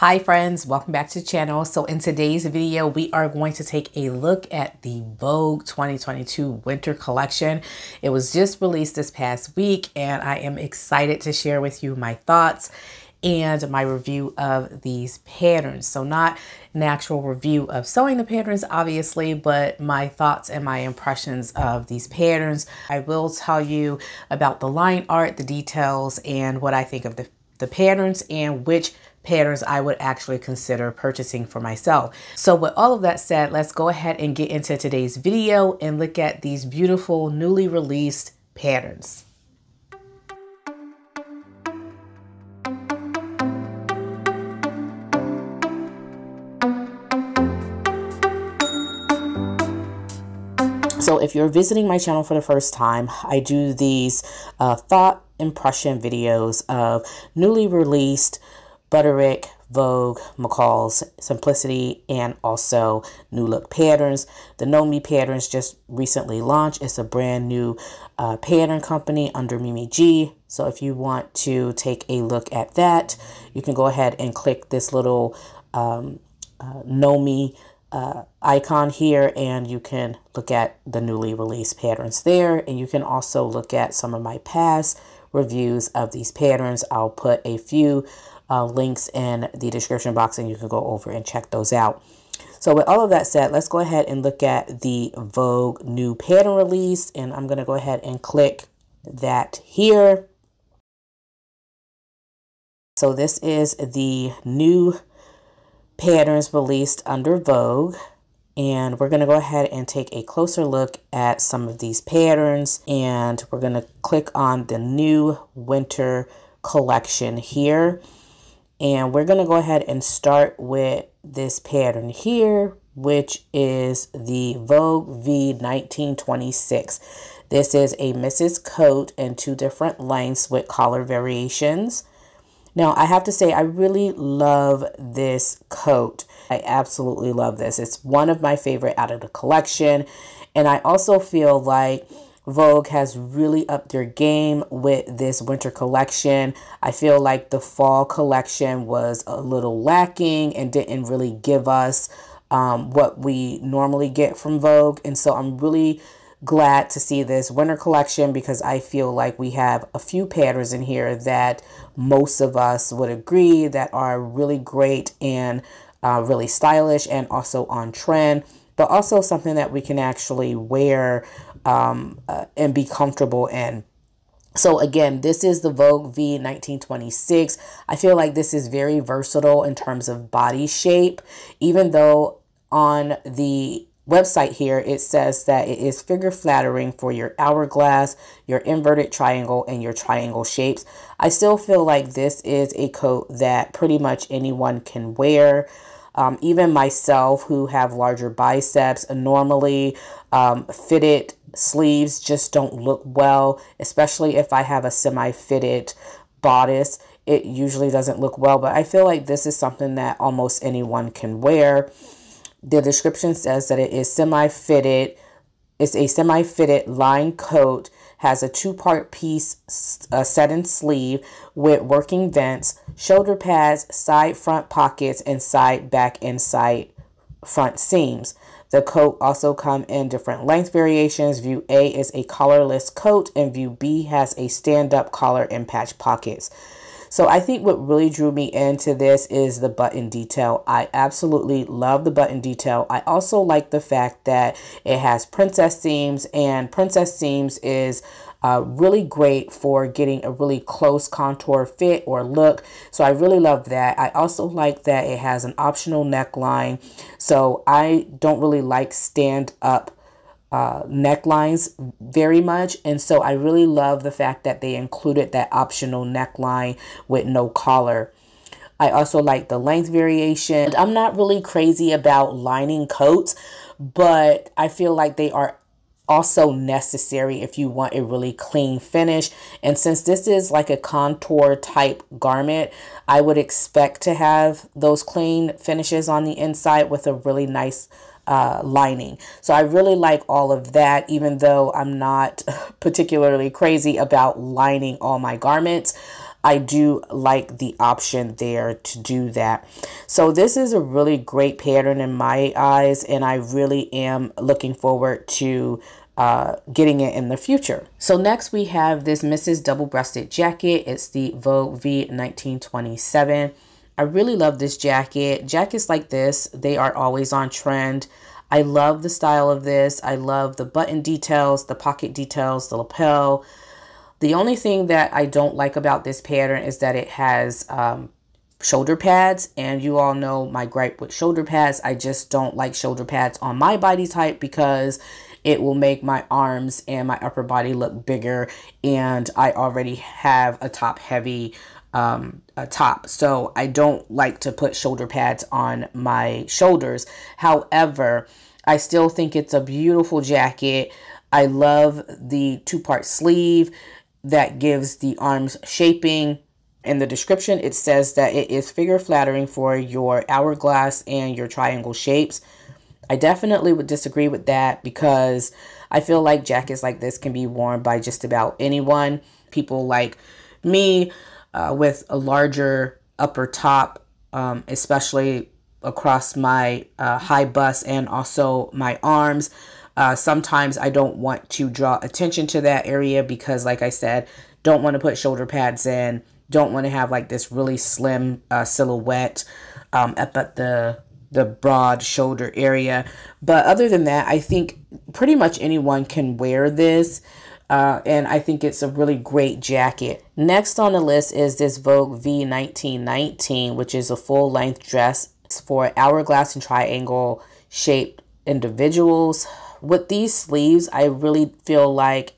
Hi friends, welcome back to the channel. So in today's video, we are going to take a look at the Vogue 2022 winter collection. It was just released this past week and I am excited to share with you my thoughts and my review of these patterns. So not an actual review of sewing the patterns, obviously, but my thoughts and my impressions of these patterns. I will tell you about the line art, the details, and what I think of the patterns and which patterns I would actually consider purchasing for myself. So with all of that said, let's go ahead and get into today's video and look at these beautiful newly released patterns. So if you're visiting my channel for the first time, I do these thought impression videos of newly released Butterick, Vogue, McCall's, Simplicity, and also New Look patterns. The Nomi patterns just recently launched. It's a brand new pattern company under Mimi G. So if you want to take a look at that, you can go ahead and click this little Nomi icon here and you can look at the newly released patterns there. And you can also look at some of my past reviews of these patterns. I'll put a few links in the description box and you can go over and check those out. So with all of that said, let's go ahead and look at the Vogue new pattern release, and I'm going to go ahead and click that here. So this is the new patterns released under Vogue, and we're going to go ahead and take a closer look at some of these patterns, and we're going to click on the new winter collection here. And we're going to go ahead and start with this pattern here, which is the Vogue V 1926. This is a missus coat in two different lengths with collar variations. Now, I have to say, I really love this coat. I absolutely love this. It's one of my favorite out of the collection. And I also feel like Vogue has really upped their game with this winter collection. I feel like the fall collection was a little lacking and didn't really give us what we normally get from Vogue. And so I'm really glad to see this winter collection because I feel like we have a few patterns in here that most of us would agree that are really great and really stylish and also on trend, but also something that we can actually wear and be comfortable in. So again, this is the Vogue V 1926. I feel like this is very versatile in terms of body shape, even though on the website here it says that it is figure flattering for your hourglass, your inverted triangle, and your triangle shapes. I still feel like this is a coat that pretty much anyone can wear. Even myself, who have larger biceps, normally fitted sleeves just don't look well, especially if I have a semi-fitted bodice. It usually doesn't look well, but I feel like this is something that almost anyone can wear. The description says that it is semi-fitted. It's a semi-fitted lined coat, has a two-part piece set in sleeve with working vents, shoulder pads, side front pockets, and side back and side front seams. The coat also come in different length variations. View A is a collarless coat and view B has a stand-up collar and patch pockets. So I think what really drew me into this is the button detail. I absolutely love the button detail. I also like the fact that it has princess seams, and princess seams is really great for getting a really close contour fit or look. So I really love that. I also like that it has an optional neckline. So I don't really like stand up necklines very much, and so I really love the fact that they included that optional neckline with no collar. I also like the length variation. I'm not really crazy about lining coats, but I feel like they are also necessary if you want a really clean finish. And since this is like a contour type garment, I would expect to have those clean finishes on the inside with a really nice lining. So I really like all of that, even though I'm not particularly crazy about lining all my garments. I do like the option there to do that. So this is a really great pattern in my eyes, and I really am looking forward to getting it in the future. So next we have this Mrs. Double-Breasted Jacket. It's the Vogue V 1927. I really love this jacket. Jackets like this, they are always on trend. I love the style of this. I love the button details, the pocket details, the lapel. The only thing that I don't like about this pattern is that it has shoulder pads, and you all know my gripe with shoulder pads. I just don't like shoulder pads on my body type because it will make my arms and my upper body look bigger, and I already have a top heavy top, so I don't like to put shoulder pads on my shoulders. However, I still think it's a beautiful jacket. I love the two-part sleeve that gives the arms shaping. In the description, it says that it is figure flattering for your hourglass and your triangle shapes. I definitely would disagree with that because I feel like jackets like this can be worn by just about anyone. People like me with a larger upper top, especially across my high bust and also my arms. Sometimes I don't want to draw attention to that area because, like I said, don't want to put shoulder pads in. Don't want to have like this really slim silhouette up at the broad shoulder area. But other than that, I think pretty much anyone can wear this. And I think it's a really great jacket. Next on the list is this Vogue V 1919, which is a full length dress for hourglass and triangle shaped individuals. With these sleeves, I really feel like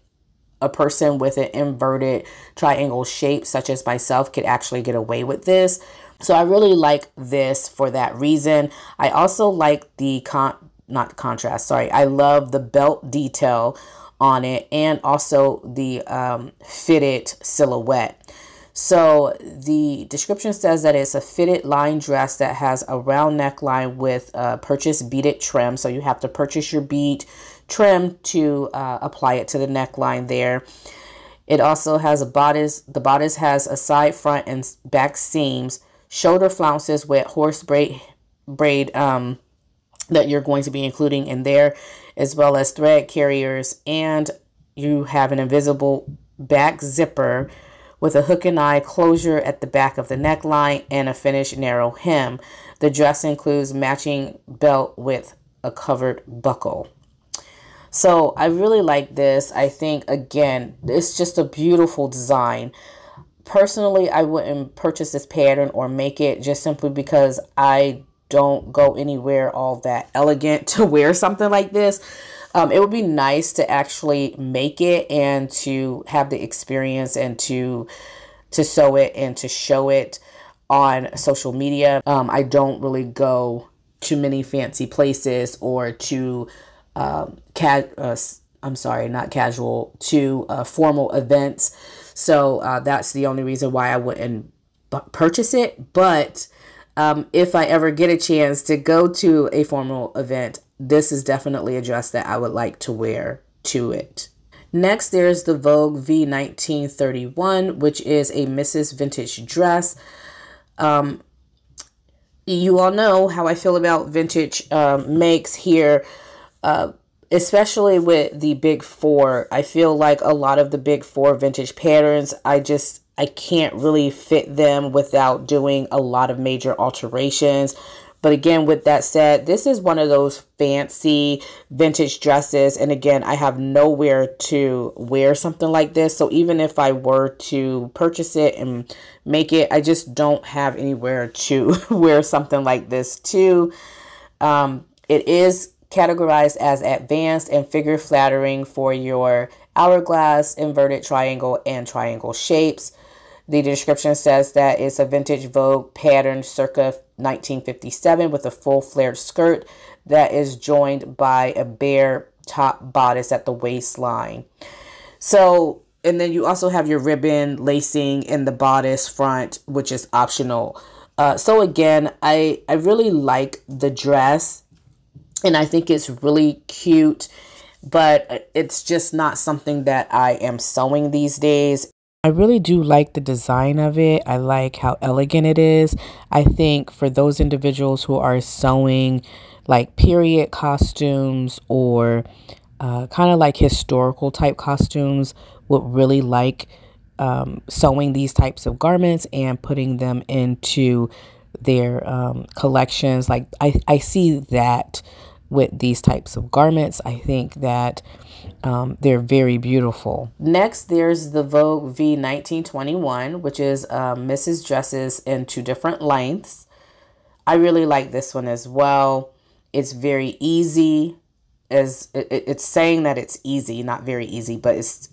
a person with an inverted triangle shape, such as myself, could actually get away with this. So I really like this for that reason. I also like the I love the belt detail on it and also the fitted silhouette. So the description says that it's a fitted line dress that has a round neckline with purchased beaded trim. So you have to purchase your bead trim to apply it to the neckline there. It also has a bodice. The bodice has a side, front, and back seams, shoulder flounces with horse braid that you're going to be including in there, as well as thread carriers, and you have an invisible back zipper with a hook and eye closure at the back of the neckline and a finished narrow hem. The dress includes matching belt with a covered buckle. So I really like this. I think, again, it's just a beautiful design. Personally, I wouldn't purchase this pattern or make it just simply because I don't go anywhere all that elegant to wear something like this. It would be nice to actually make it and to have the experience and to sew it and to show it on social media. I don't really go to many fancy places or to formal events. So that's the only reason why I wouldn't purchase it. But if I ever get a chance to go to a formal event, this is definitely a dress that I would like to wear to it. Next, there's the Vogue V 1931, which is a Mrs. Vintage dress. You all know how I feel about vintage makes here, especially with the big four. I feel like a lot of the big four vintage patterns, I can't really fit them without doing a lot of major alterations. But again, with that said, this is one of those fancy vintage dresses. And again, I have nowhere to wear something like this. So even if I were to purchase it and make it, I just don't have anywhere to wear something like this to. It is categorized as advanced and figure flattering for your hourglass, inverted triangle, and triangle shapes. The description says that it's a vintage Vogue pattern circa 1957 with a full flared skirt that is joined by a bare top bodice at the waistline. So, and then you also have your ribbon lacing in the bodice front, which is optional. So again, I really like the dress and I think it's really cute, but it's just not something that I am sewing these days. I I really do like the design of it. I like how elegant it is. I think for those individuals who are sewing like period costumes or kind of like historical type costumes would really like sewing these types of garments and putting them into their collections. Like I see that with these types of garments. I think that they're very beautiful. Next, there's the Vogue V1921, which is Mrs. Dresses in 2 different lengths. I really like this one as well. It's very easy. It's saying that it's easy, not very easy, but it's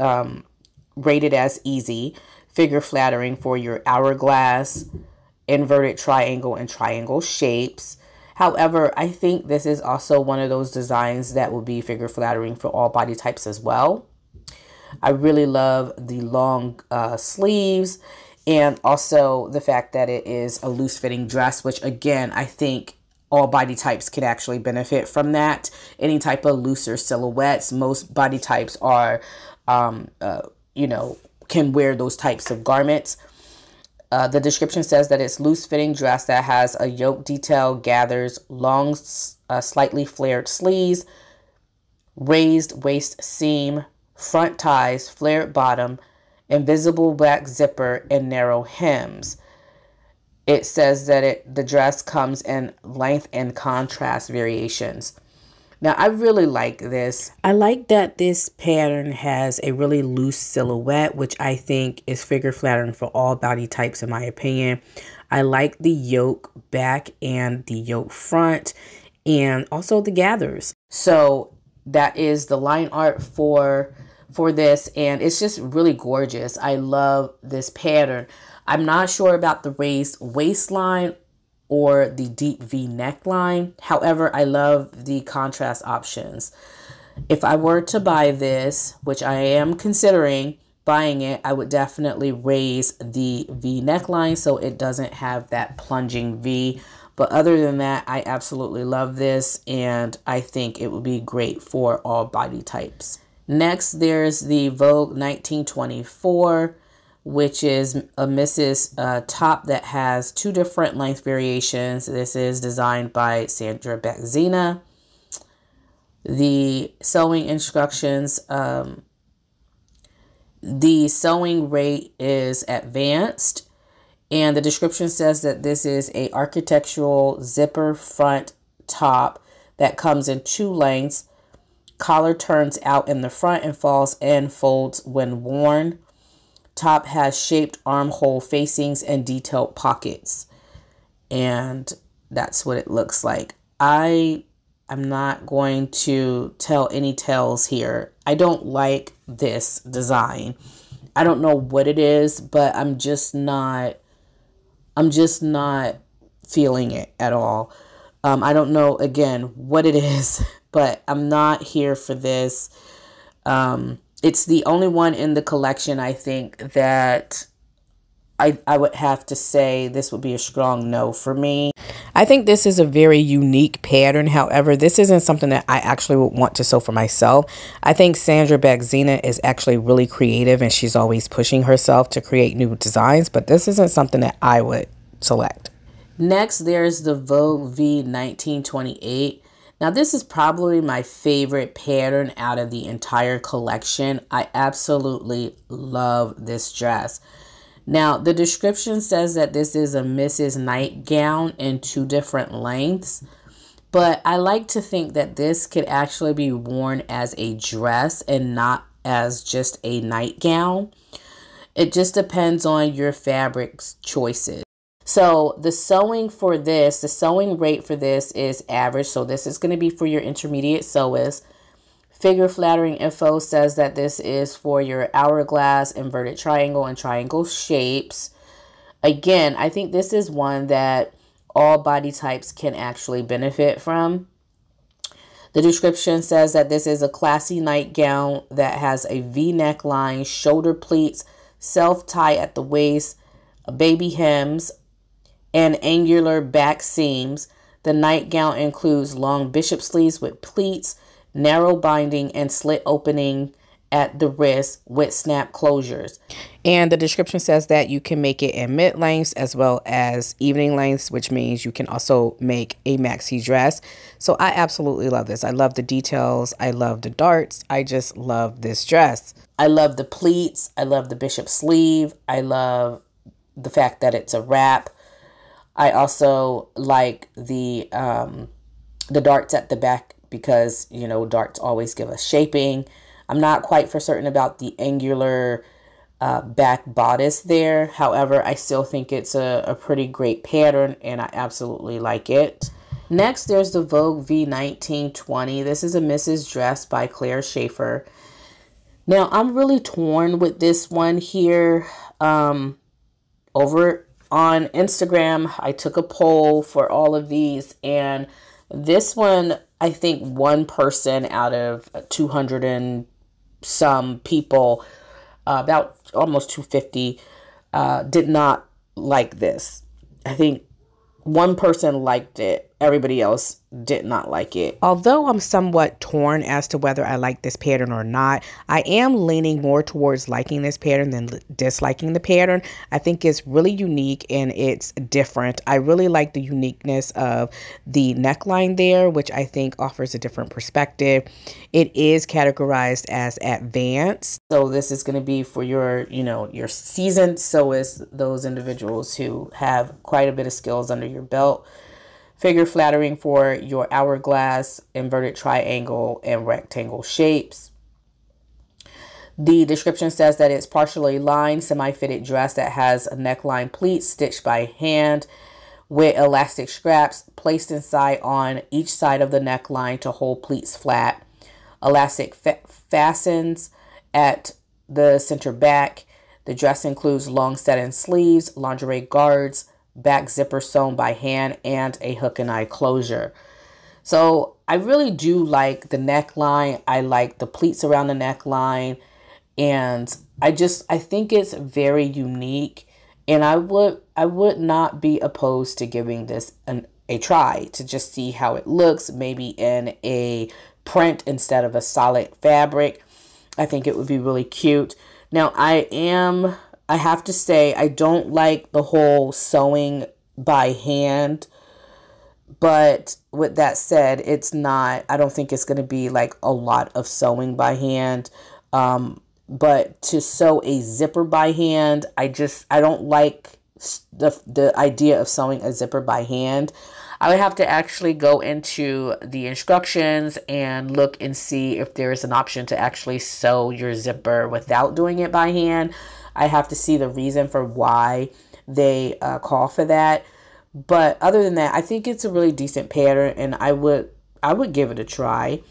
rated as easy, figure flattering for your hourglass, inverted triangle, and triangle shapes. However, I think this is also one of those designs that will be figure flattering for all body types as well. I really love the long sleeves and also the fact that it is a loose fitting dress, which again, I think all body types could actually benefit from that. Any type of looser silhouettes, most body types are, you know, can wear those types of garments. The description says that it's loose-fitting dress that has a yoke detail, gathers long, slightly flared sleeves, raised waist seam, front ties, flared bottom, invisible black zipper, and narrow hems. It says that the dress comes in length and contrast variations. Now, I really like this. I like that this pattern has a really loose silhouette, which I think is figure flattering for all body types, in my opinion. I like the yoke back and the yoke front and also the gathers. So that is the line art for this, and it's just really gorgeous. I love this pattern. I'm not sure about the raised waistline or the deep V neckline. However, I love the contrast options. If I were to buy this, which I am considering buying it, I would definitely raise the V neckline so it doesn't have that plunging V. But other than that, I absolutely love this, and I think it would be great for all body types. Next, there's the Vogue 1924, which is a Mrs. Top that has 2 different length variations. This is designed by Sandra Bezzina. The sewing instructions, the sewing rate is advanced, and the description says that this is a architectural zipper front top that comes in 2 lengths. Collar turns out in the front and falls and folds when worn. Top has shaped armhole facings and detailed pockets. And that's what it looks like. I am not going to tell any tales here. I don't like this design. I don't know what it is, but I'm just not feeling it at all. I don't know, again, what it is, but I'm not here for this. It's the only one in the collection, I think, that I would have to say this would be a strong no for me. I think this is a very unique pattern. However, this isn't something that I actually would want to sew for myself. I think Sandra Bezzina is actually really creative, and she's always pushing herself to create new designs. But this isn't something that I would select. Next, there's the Vogue V1928. Now, this is probably my favorite pattern out of the entire collection. I absolutely love this dress. Now, the description says that this is a Mrs. Nightgown in 2 different lengths, but I like to think that this could actually be worn as a dress and not as just a nightgown. It just depends on your fabric's choices. So the sewing for this, the sewing rate for this is average. So this is going to be for your intermediate sewers. Figure flattering info says that this is for your hourglass, inverted triangle, and triangle shapes. Again, I think this is one that all body types can actually benefit from. The description says that this is a classy nightgown that has a V neckline, shoulder pleats, self-tie at the waist, baby hems, and angular back seams. The nightgown includes long bishop sleeves with pleats, narrow binding, and slit opening at the wrist with snap closures. And the description says that you can make it in mid lengths as well as evening lengths, which means you can also make a maxi dress. So I absolutely love this. I love the details. I love the darts. I just love this dress. I love the pleats. I love the bishop sleeve. I love the fact that it's a wrap. I also like the darts at the back because, you know, darts always give us shaping. I'm not quite for certain about the angular back bodice there. However, I still think it's a pretty great pattern and I absolutely like it. Next, there's the Vogue V1920. This is a Mrs. Dress by Claire Schaefer. Now, I'm really torn with this one here. Over on Instagram, I took a poll for all of these, and this one, I think one person out of 200 and some people, about almost 250, did not like this. I think one person liked it. Everybody else did not like it. Although I'm somewhat torn as to whether I like this pattern or not, I am leaning more towards liking this pattern than disliking the pattern. I think it's really unique and it's different. I really like the uniqueness of the neckline there, which I think offers a different perspective. It is categorized as advanced. So this is going to be for your, you know, your season. So is those individuals who have quite a bit of skills under your belt. Figure flattering for your hourglass, inverted triangle, and rectangle shapes. The description says that it's partially lined, semi-fitted dress that has a neckline pleat stitched by hand with elastic straps placed inside on each side of the neckline to hold pleats flat. Elastic fastens at the center back. The dress includes long satin sleeves, lingerie guards, back zipper sewn by hand, and a hook and eye closure. So I really do like the neckline. I like the pleats around the neckline, and I think it's very unique, and I would not be opposed to giving this a try to just see how it looks, maybe in a print instead of a solid fabric. I think it would be really cute. Now I have to say, I don't like the whole sewing by hand, but with that said, I don't think it's going to be like a lot of sewing by hand, but to sew a zipper by hand, I don't like the idea of sewing a zipper by hand. I would have to actually go into the instructions and look and see if there is an option to actually sew your zipper without doing it by hand. I have to see the reason for why they call for that. But other than that, I think it's a really decent pattern, and I would give it a try.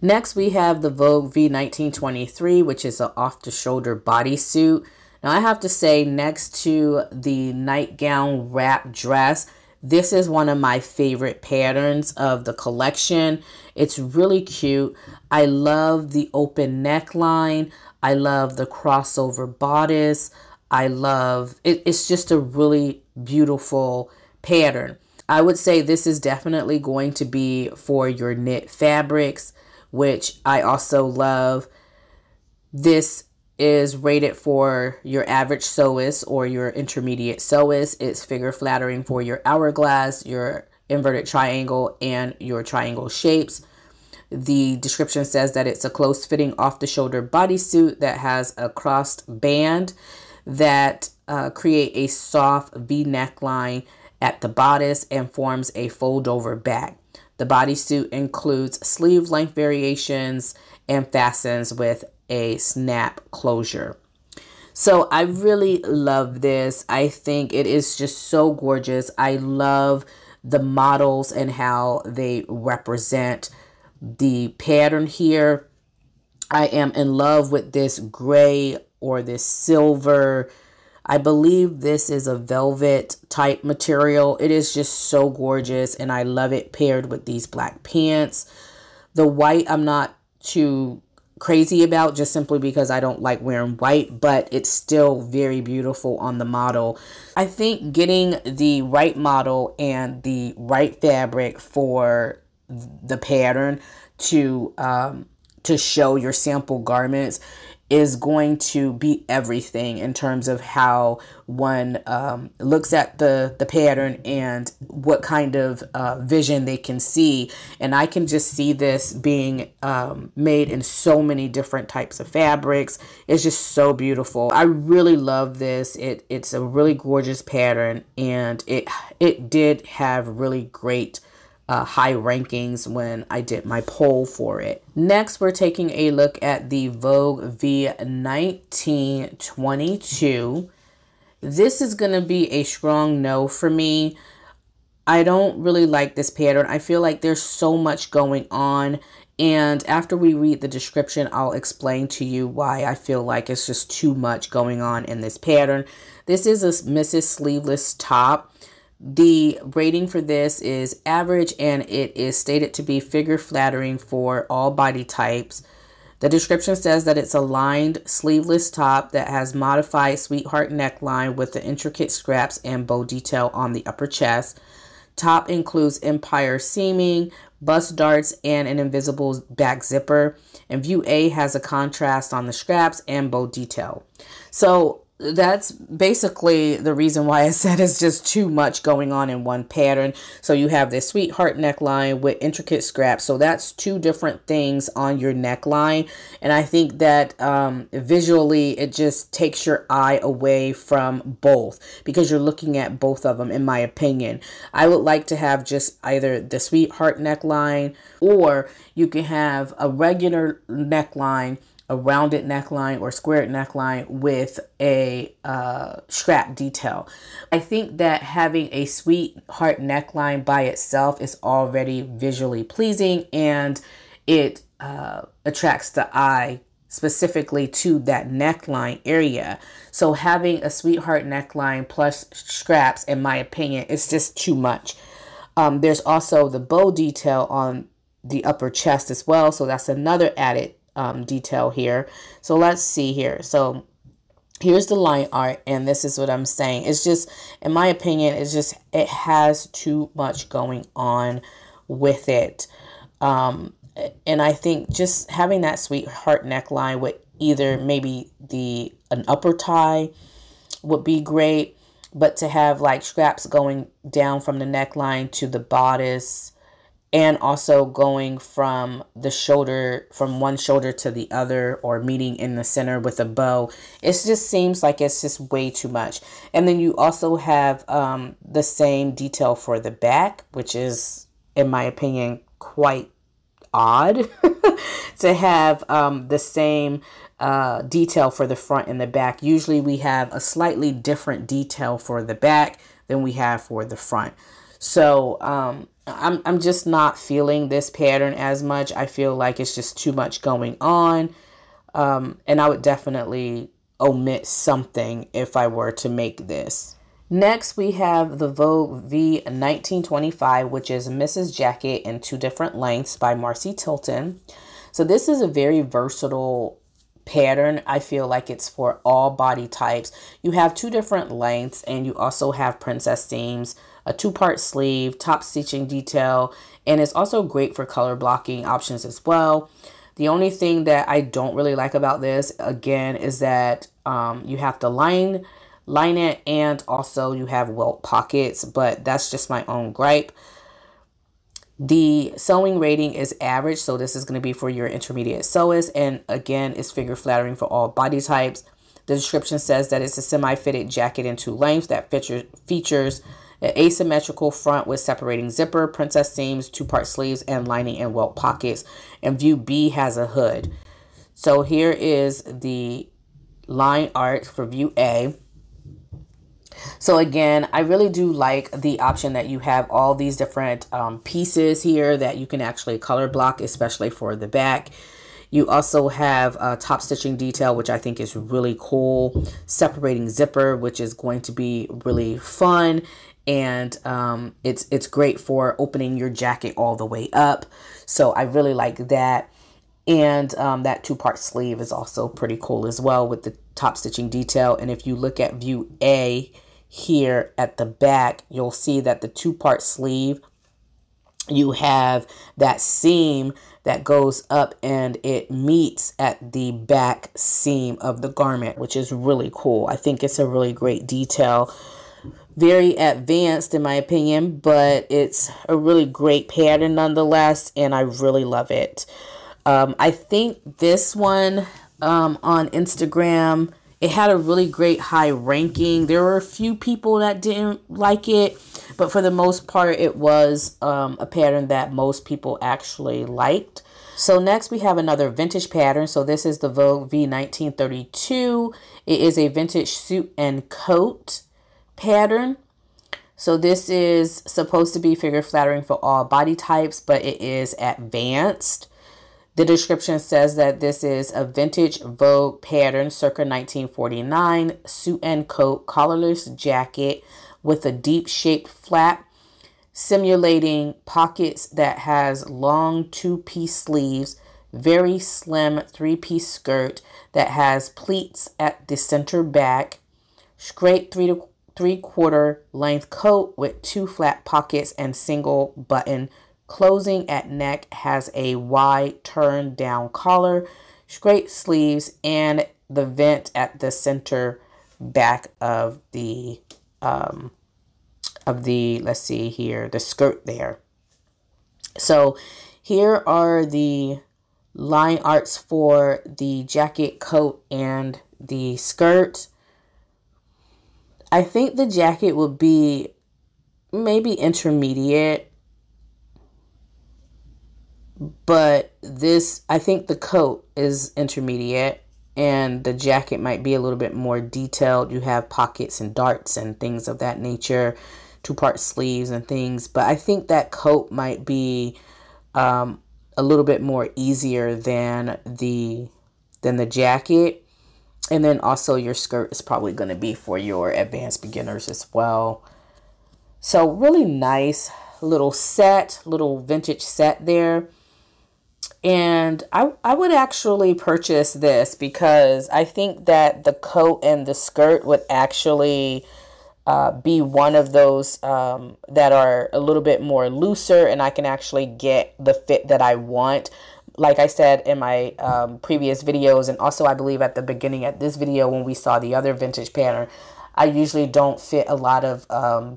Next, we have the Vogue V1923, which is an off-the-shoulder bodysuit. Now, I have to say, next to the nightgown wrap dress, this is one of my favorite patterns of the collection. It's really cute. I love the open neckline. I love the crossover bodice. I love it. It's just a really beautiful pattern. I would say this is definitely going to be for your knit fabrics, which I also love. This is rated for your average sewist or your intermediate sewist. It's figure flattering for your hourglass, your inverted triangle, and your triangle shapes. The description says that it's a close-fitting off-the-shoulder bodysuit that has a crossed band that create a soft V neckline at the bodice and forms a fold-over back. The bodysuit includes sleeve length variations and fastens with a snap closure. So I really love this. I think it is just so gorgeous. I love the models and how they represent the pattern here. I am in love with this gray or this silver. I believe this is a velvet type material. It is just so gorgeous, and I love it paired with these black pants. The white I'm not too crazy about, just simply because I don't like wearing white, but it's still very beautiful on the model. I think getting the right model and the right fabric for the pattern to show your sample garments is going to be everything in terms of how one looks at the pattern and what kind of vision they can see. And I can just see this being made in so many different types of fabrics. It's just so beautiful. I really love this. It's a really gorgeous pattern, and it did have really great high rankings when I did my poll for it. Next, we're taking a look at the Vogue V1922. This is going to be a strong no for me. I don't really like this pattern. I feel like there's so much going on, and after we read the description, I'll explain to you why I feel like it's just too much going on in this pattern. This is a Mrs. Sleeveless top. The rating for this is average, and it is stated to be figure flattering for all body types. The description says that it's a lined sleeveless top that has modified sweetheart neckline with the intricate scraps and bow detail on the upper chest. Top includes empire seaming, bust darts, and an invisible back zipper. And view A has a contrast on the scraps and bow detail. So that's basically the reason why I said it's just too much going on in one pattern. So you have this sweetheart neckline with intricate scraps. So that's two different things on your neckline. And I think that visually it just takes your eye away from both, because you're looking at both of them, in my opinion. I would like to have just either the sweetheart neckline, or you can have a regular neckline, a rounded neckline or squared neckline with a strap detail. I think that having a sweetheart neckline by itself is already visually pleasing, and it attracts the eye specifically to that neckline area. So having a sweetheart neckline plus straps, in my opinion, is just too much. There's also the bow detail on the upper chest as well, so that's another added detail here. So let's see here. So here's the line art, and this is what I'm saying. It's just, in my opinion, it's just, it has too much going on with it. And I think just having that sweetheart neckline with either maybe an upper tie would be great, but to have like straps going down from the neckline to the bodice, and also going from the shoulder, from one shoulder to the other, or meeting in the center with a bow. It just seems like it's just way too much. And then you also have the same detail for the back, which is, in my opinion, quite odd to have the same detail for the front and the back. Usually we have a slightly different detail for the back than we have for the front. So I'm just not feeling this pattern as much. I feel like it's just too much going on. And I would definitely omit something if I were to make this. Next, we have the Vogue V1925, which is Mrs. Jacket in two different lengths by Marcy Tilton. So this is a very versatile pattern. I feel like it's for all body types. You have two different lengths, and you also have princess seams, a two-part sleeve, top stitching detail, and it's also great for color blocking options as well. The only thing that I don't really like about this, again, is that you have to line it, and also you have welt pockets, but that's just my own gripe. The sewing rating is average, so this is going to be for your intermediate sewers, and again, it's figure flattering for all body types. The description says that it's a semi-fitted jacket in two lengths that features an asymmetrical front with separating zipper, princess seams, two-part sleeves, and lining and welt pockets. And view B has a hood. So here is the line art for view A. So again, I really do like the option that you have all these different pieces here that you can actually color block, especially for the back. You also have a top stitching detail, which I think is really cool, separating zipper, which is going to be really fun. And it's great for opening your jacket all the way up. So I really like that. And that two-part sleeve is also pretty cool as well with the top stitching detail. And if you look at view A here at the back, you'll see that the two-part sleeve you have that seam that goes up and it meets at the back seam of the garment, which is really cool. I think it's a really great detail. Very advanced in my opinion, but it's a really great pattern nonetheless, and I really love it. I think this one on Instagram, it had a really great high ranking. There were a few people that didn't like it, but for the most part, it was a pattern that most people actually liked. So next we have another vintage pattern. So this is the Vogue V1932. It is a vintage suit and coat pattern. So this is supposed to be figure flattering for all body types, but it is advanced. The description says that this is a vintage Vogue pattern circa 1949, suit and coat, collarless jacket with a deep shaped flap, simulating pockets that has long two-piece sleeves, very slim three-piece skirt that has pleats at the center back, straight three-quarter length coat with two flat pockets and single button. Closing at neck, has a wide turn down collar, straight sleeves, and the vent at the center back of the let's see here, the skirt there. So here are the line arts for the jacket, coat, and the skirt. I think the jacket will be maybe intermediate, but this, I think the coat is intermediate and the jacket might be a little bit more detailed. You have pockets and darts and things of that nature, two-part sleeves and things. But I think that coat might be a little bit more easier than the jacket. And then also your skirt is probably going to be for your advanced beginners as well. So really nice little set, little vintage set there. And I would actually purchase this because I think that the coat and the skirt would actually be one of those that are a little bit more looser, and I can actually get the fit that I want. Like I said in my previous videos, and also I believe at the beginning of this video when we saw the other vintage pattern, I usually don't fit a lot of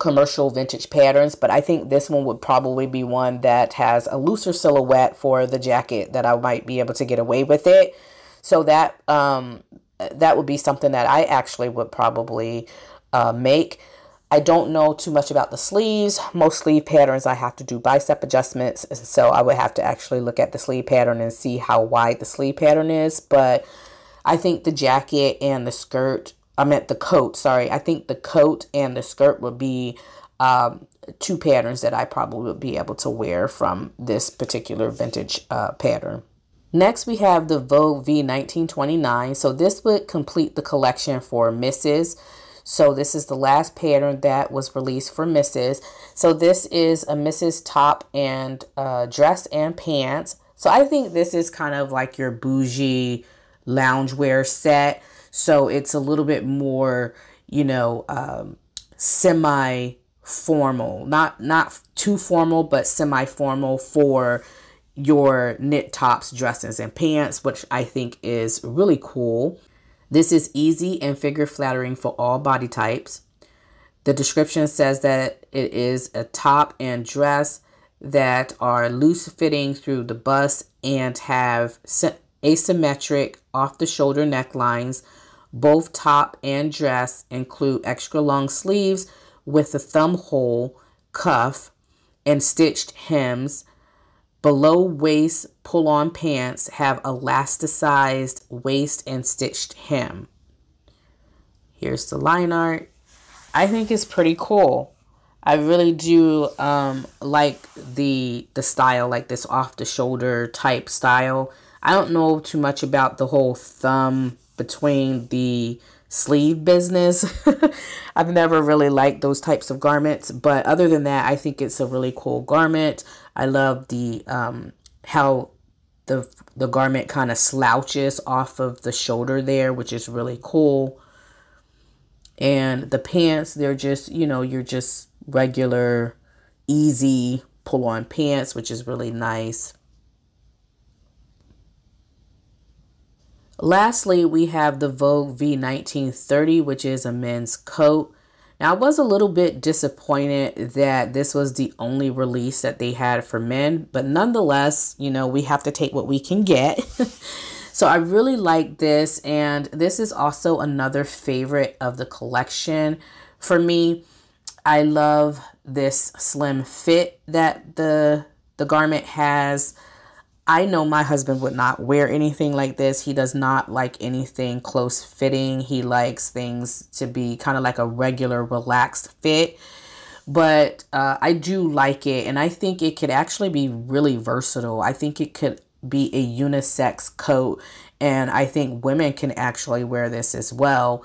commercial vintage patterns, but I think this one would probably be one that has a looser silhouette for the jacket that I might be able to get away with it. So that that would be something that I actually would probably make. I don't know too much about the sleeves. Most sleeve patterns I have to do bicep adjustments, so I would have to actually look at the sleeve pattern and see how wide the sleeve pattern is. But I think the jacket and the skirt, I meant the coat, sorry. I think the coat and the skirt would be two patterns that I probably would be able to wear from this particular vintage pattern. Next, we have the Vogue V1929. So this would complete the collection for Mrs. So this is the last pattern that was released for Mrs. So this is a Mrs. top and dress and pants. So I think this is kind of like your bougie loungewear set. So it's a little bit more, you know, semi-formal, not too formal, but semi-formal for your knit tops, dresses, and pants, which I think is really cool. This is easy and figure flattering for all body types. The description says that it is a top and dress that are loose fitting through the bust and have asymmetric off the shoulder necklines. Both top and dress include extra long sleeves with a thumb hole, cuff, and stitched hems. Below waist pull-on pants have elasticized waist and stitched hem. Here's the line art. I think it's pretty cool. I really do like the style, like this off-the-shoulder type style. I don't know too much about the whole thumb between the sleeve business. I've never really liked those types of garments, but other than that, I think it's a really cool garment. I love the how the garment kind of slouches off of the shoulder there, which is really cool. And the pants, they're just, you know, you're just regular, easy pull-on pants, which is really nice. Lastly, we have the Vogue V1930, which is a men's coat. Now, I was a little bit disappointed that this was the only release that they had for men, but nonetheless, you know, we have to take what we can get. So I really like this, and this is also another favorite of the collection for me. I love this slim fit that the garment has. I know my husband would not wear anything like this. He does not like anything close fitting. He likes things to be kind of like a regular relaxed fit, but I do like it, and I think it could actually be really versatile. I think it could be a unisex coat, and I think women can actually wear this as well.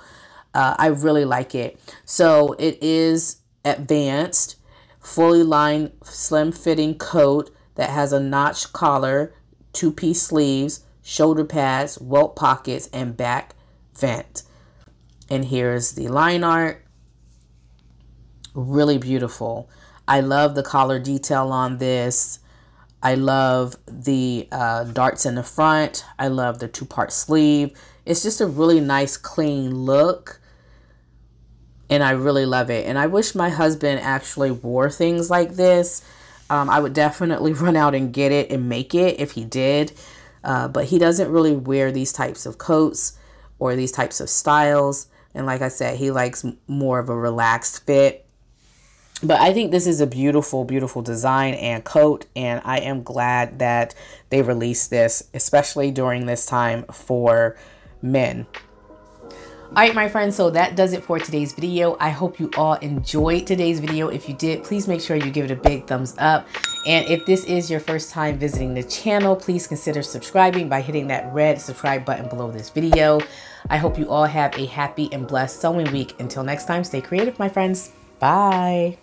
I really like it. So it is advanced, fully lined, slim fitting coat that has a notched collar, two-piece sleeves, shoulder pads, welt pockets, and back vent. And here's the line art. Really beautiful. I love the collar detail on this. I love the darts in the front. I love the two-part sleeve. It's just a really nice, clean look, and I really love it. And I wish my husband actually wore things like this. I would definitely run out and get it and make it if he did, but he doesn't really wear these types of coats or these types of styles. And like I said, he likes more of a relaxed fit. But I think this is a beautiful, beautiful design and coat, and I am glad that they released this, especially during this time for men. All right, my friends, so that does it for today's video. I hope you all enjoyed today's video. If you did, please make sure you give it a big thumbs up. And if this is your first time visiting the channel, please consider subscribing by hitting that red subscribe button below this video. I hope you all have a happy and blessed sewing week. Until next time, stay creative, my friends. Bye.